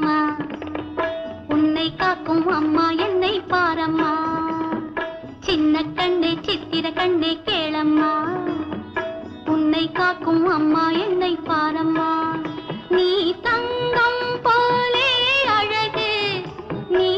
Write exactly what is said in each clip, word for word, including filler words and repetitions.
பாரம்மா உன்னை காக்கும் அம்மா என்னை பாரம்மா சின்ன கண்ணே சித்திர கண்ணே கேளம்மா உன்னை காக்கும் அம்மா என்னை பாரம்மா நீ தங்கம் போலே அழகு நீ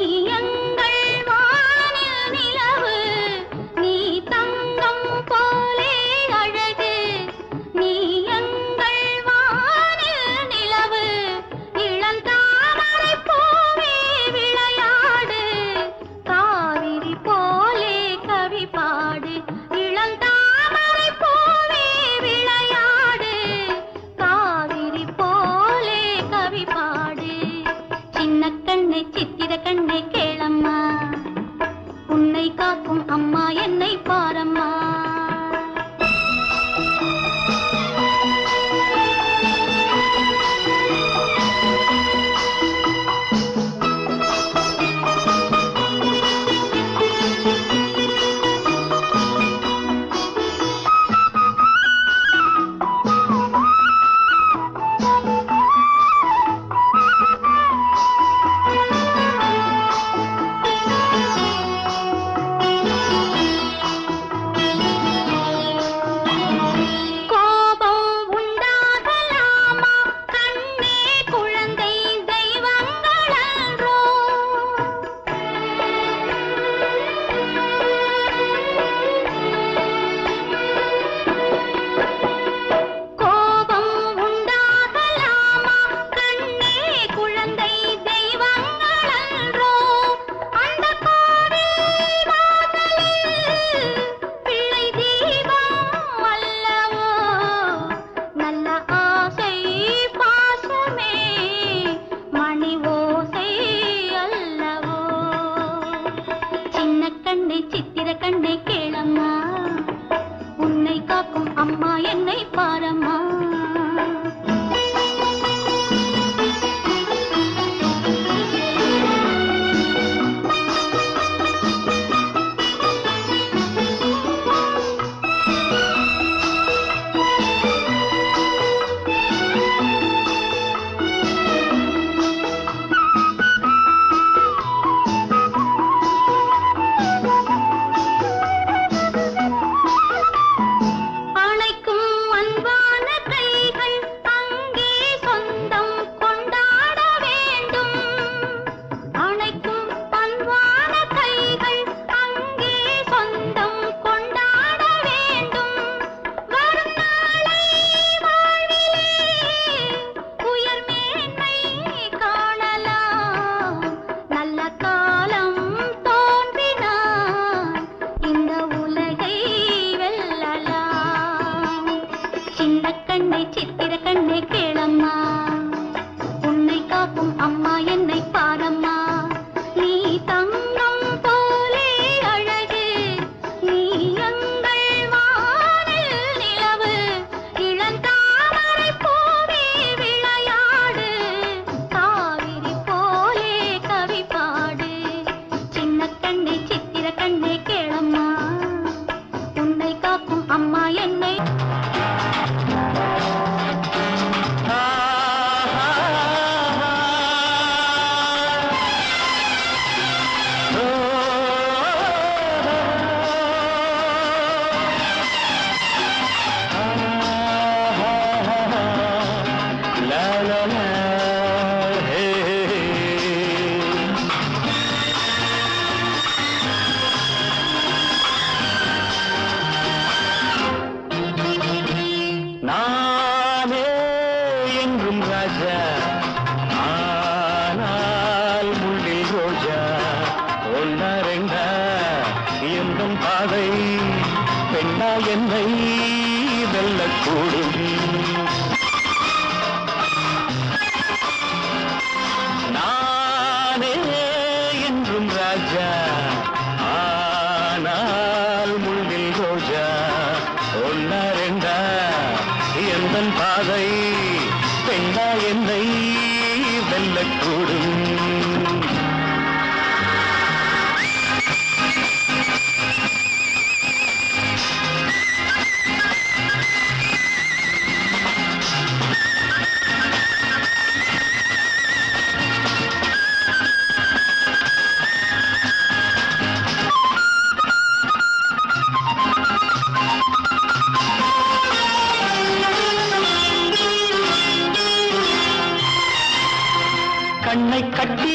மண்ணை கட்டி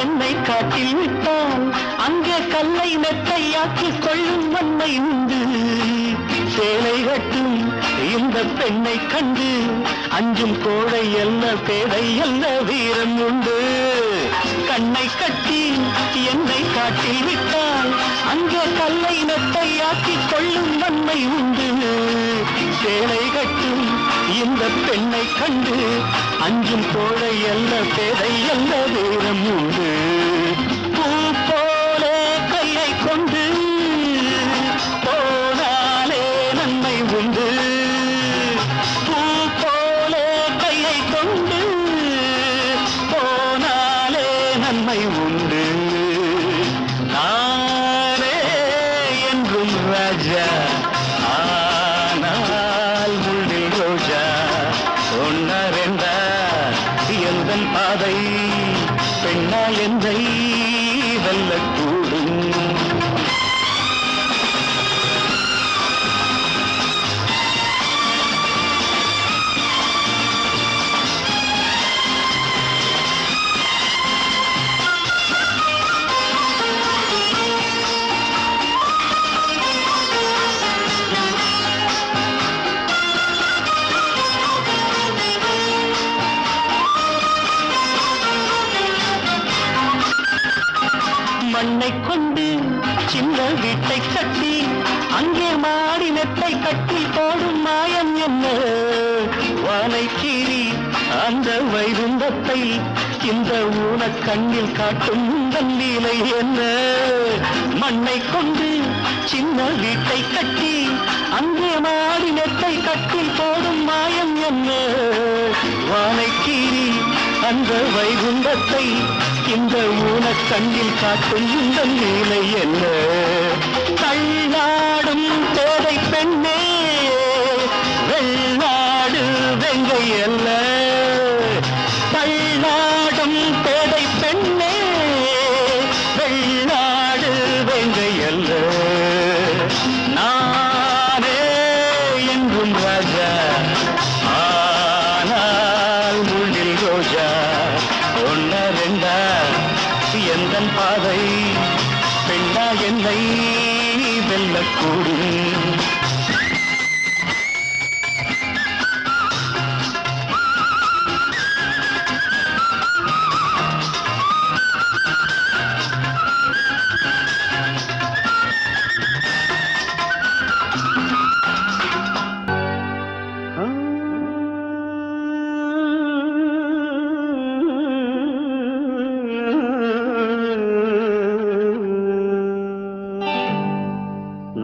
என்னை காட்டில் விட்டான் அங்கே கல்லை நெத்தையாக்கிக் கொள்ளும் வன்மை உண்டு. சேலை கட்டும் இந்த பெண்ணை கண்டு அஞ்சும் கோடை அல்ல பேதை அல்ல வீரம் உண்டு. கண்ணை கட்டி என்னை காட்டில் விட்டான் அங்கே கல்லை நெத்தையாக்கிக் கொள்ளும் வன்மை உண்டு. சேலை கட்டும் இந்த பெண்ணை கண்டு அஞ்சும் கோடை அல்ல பேதை அல்ல வீரம் உண்டு. பூ போல கையை கொண்டு போனாலே நன்மை உண்டு. பூ போல கையை கொண்டு போனாலே நன்மை உண்டு. நானே என்றும் ராஜா மண்ணை கொண்டு சின்ன வீட்டை கட்டி அங்கே மாடி நெட்டை கட்டி போடும் மாயம் என்ன? வானை கீறி அந்த வைகுந்தத்தை இந்த ஊனக் கண்ணில் காட்டும் தண்ணீலை என்ன? மண்ணை கொண்டு சின்ன வீட்டை கட்டி அங்கே மாடி நெட்டை கட்டி போடும் மாயம் என்ன? வானை கீறி அந்த வைகுந்தத்தை இந்த ஊனக் கண்ணில் காட்டும் இந்த நீலை என்ன? தள்ளாடும் தேவை பெண்ணே வெள்ளாடு வெங்கை அல்ல. தள்ளாடும் தேவை பெண்ணே வெள்ளாடு வெங்கை அல்ல. நானே என்றும் ராஜா ஆனால் முள்ளில் ரோஜா ஒன்னரெண்டா எந்தன் பாதை பெண்ணா என்னை வெல்லக்கூடு.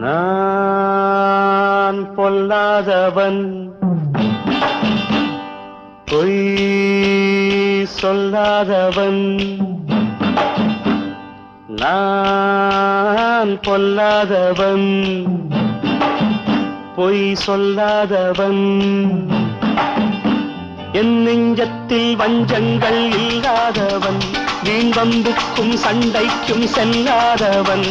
நான் பொல்லாதவன் பொய் சொல்லாதவன். நான் பொல்லாதவன் பொய் சொல்லாதவன். என் நெஞ்சத்தில் வஞ்சங்கள் இல்லாதவன். வீண் வம்புக்கும் சண்டைக்கும் செல்லாதவன்.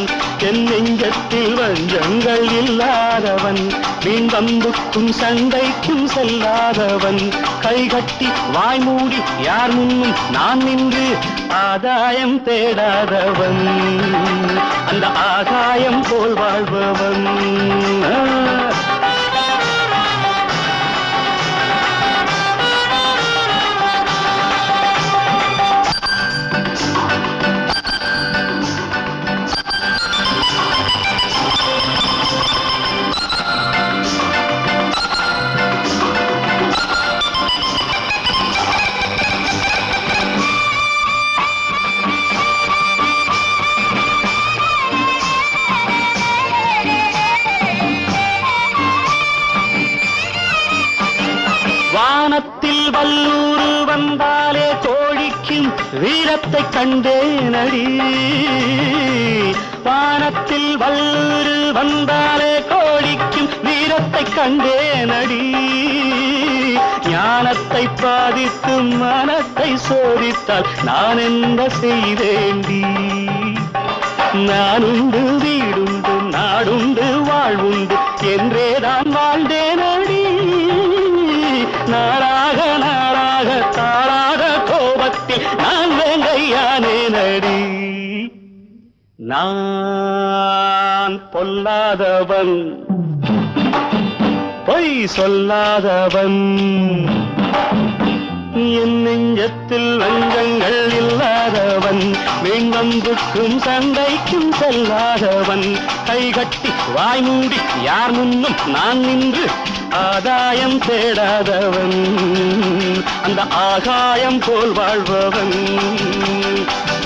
என் நெஞ்சத்தில் வஞ்சங்கள் இல்லாதவன். வீண் வம்புக்கும் சண்டைக்கும் செல்லாதவன். கைகட்டி வாய்மூடி யார் முன்னும் நான் நின்று ஆதாயம் தேடாதவன். அந்த ஆகாயம் போல் வாழ்பவன். வானத்தில் வல்லூறு வந்தாலே தோழிக்கும் வீரத்தை கண்டேன் அடி. வானத்தில் வல்லூறு வந்தாலே கோழிக்கும் வீரத்தை கண்டேன் அடி. ஞானத்தை பாதித்து மனத்தை சோதித்தால் நான் என்ன செய்தேண்டி? நானுண்டு வீடுண்டு நாடுண்டு வாழ்வுண்டு என்றே நான் வாழ்ந்தேன் அடி. நாராக நாராக தாராக கோபத்தில் நான் யானே நடி நான் பொல்லாதவன் பொய் சொல்லாதவன் என் நெஞ்சத்தில் வஞ்சங்கள் இல்லாதவன் வேங்கந்துக்கும் சண்டைக்கும் செல்லாதவன் கைகட்டி வாய் மூடி யார் முன்னும் நான் நின்று ஆதாயம் தேடாதவன் அந்த ஆகாயம் போல் வாழ்பவன்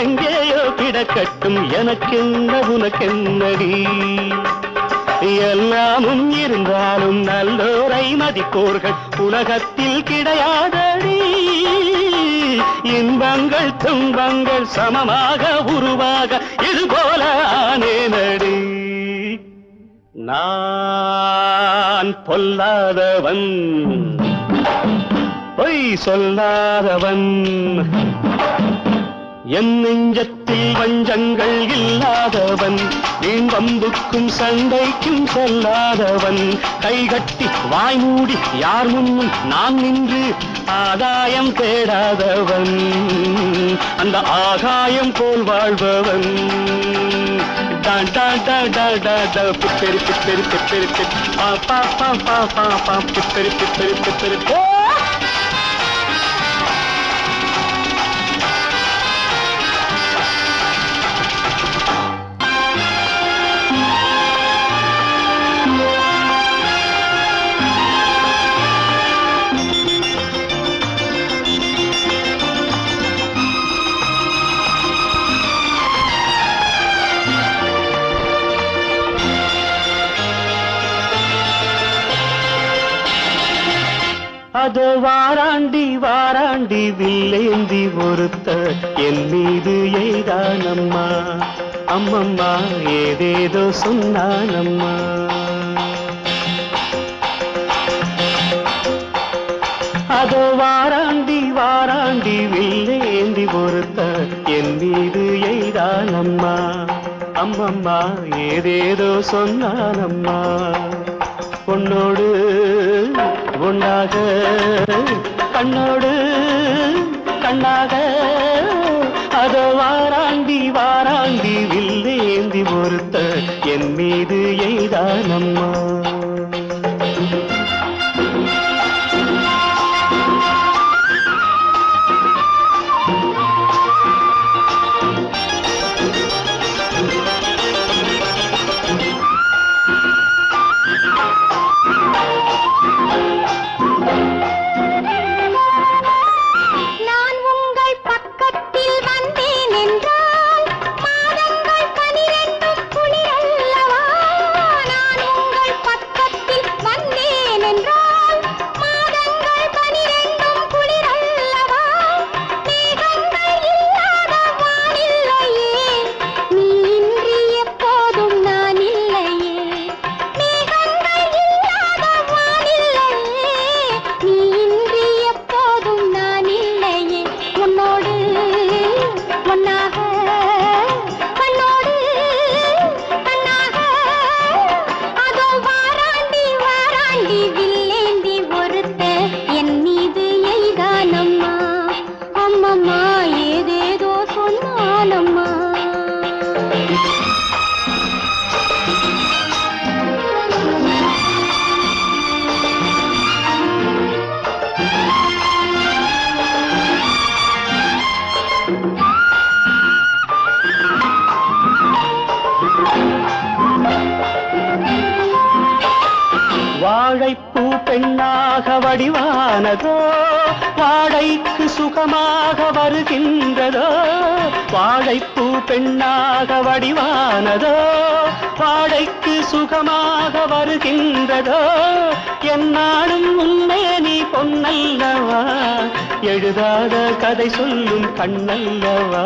எங்கேயோ கிடக்கட்டும் எனக்கென்ன உனக்கென்னடி எல்லாமும் இருந்தாலும் நல்லோரை மதிப்போர்கள் உலகத்தில் கிடையாதடி இன்பங்கள் துன்பங்கள் சமமாக உருவாக இதுபோல ஆனேனடி நான் பொல்லாதவன் பொய் சொல்லாதவன் என் நெஞ்சத்தில் வஞ்சங்கள் இல்லாதவன் வீண் வம்புக்கும் சண்டைக்கும் செல்லாதவன் கைகட்டி வாய் மூடி யார் முன்னும் நான் நின்று ஆதாயம் தேடாதவன் அந்த ஆகாயம் போல் வாழ்பவன் டான் டான் டான் டான் டான் டான் பிப்பெரி பிப்பெரி பிப்பெரி பா பா பா பா பா பா பிப்பெரி பிப்பெரி பிப்பெரி போ அதோ வாராண்டி வாராண்டி வில்லேந்தி ஒருத்த என் மீது எய்தானம்மா அம்மம்மா ஏதேதோ சொன்னானம்மா அதோ வாராண்டி வாராண்டி வில்லேந்தி ஒருத்த என் மீது எய்தானம்மா அம்மம்மா ஏதேதோ சொன்னானம்மா பொன்னோடு ஒன்றாக கண்ணோடு கண்ணாக அதோ வாராண்டி வாராண்டி வில்லேந்தி ஒருத்த என் மீது எய்தானம்மா சுகமாக வருகின்றதோ வாழைப்பூ பெண்ணாக வடிவானதோ வாழைக்கு சுகமாக வருகின்றதோ என்னாலும் உன்னை நீ பொன்னல்லவா எழுதாத கதை சொல்லும் கண்ணல்லவா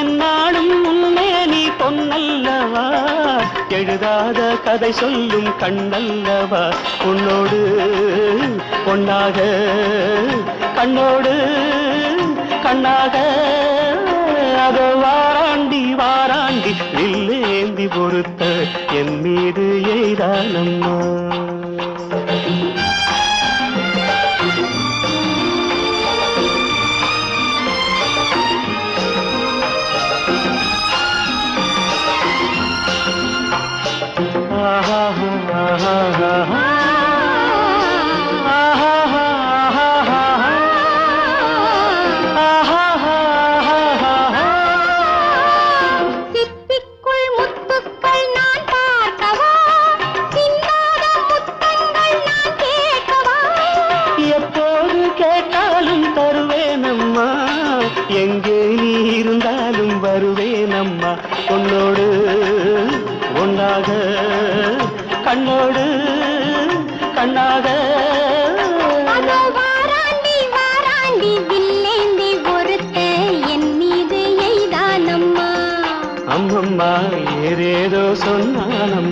என்னாலும் உன்னை நீ பொன்னல்லவா எழுதாத கதை சொல்லும் கண்ணல்லவா உன்னோடு பொன்னாக கண்ணோடு கண்ணாக அதோ வாராண்டி வாராண்டி வில்லேந்தி பொறுத்த என் மீது எய்தானம்மா ஏதேதோ சொன்னானம்மா.